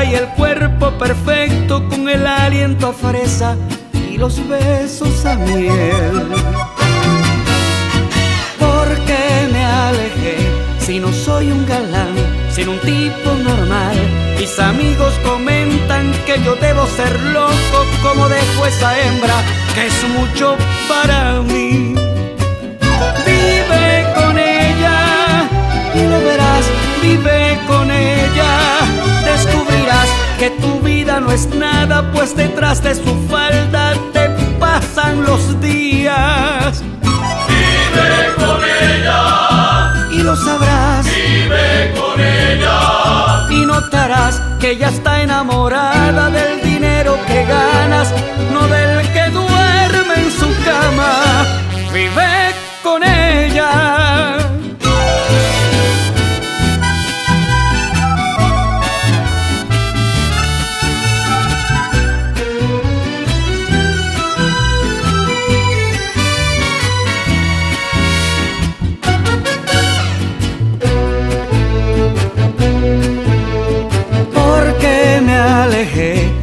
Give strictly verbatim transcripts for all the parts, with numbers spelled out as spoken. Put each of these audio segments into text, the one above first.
linda y el cuerpo perfecto, con el aliento a fresa y los besos a miel. ¿Por qué me alejé si no soy un galán, sino un tipo normal? Mis amigos comentan que yo debo ser loco, como dejo esa hembra que es mucho para mí. Vive con ella y lo verás, vive con ella. Descubrirás que tu vida no es nada, pues detrás de su falda te pasan los días. Vive con ella y lo sabrás, vive con ella, y notarás que ella está enamorada del dinero que ganas, no del que duerme en su cama. Vive con ella.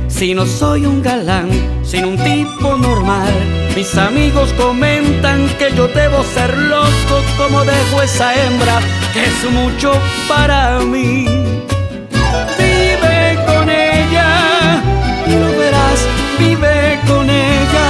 Si no soy un galán, sino un tipo normal, mis amigos comentan que yo debo ser loco, como dejo esa hembra que es mucho para mí. Vive con ella y lo verás, vive con ella.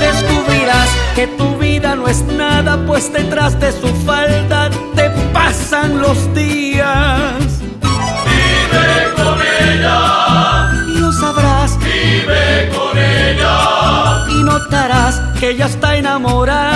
Descubrirás que tu vida no es nada, pues detrás de su falda te pasan los días. Vive con ella y lo sabrás, vive con ella, y notarás que ella está enamorada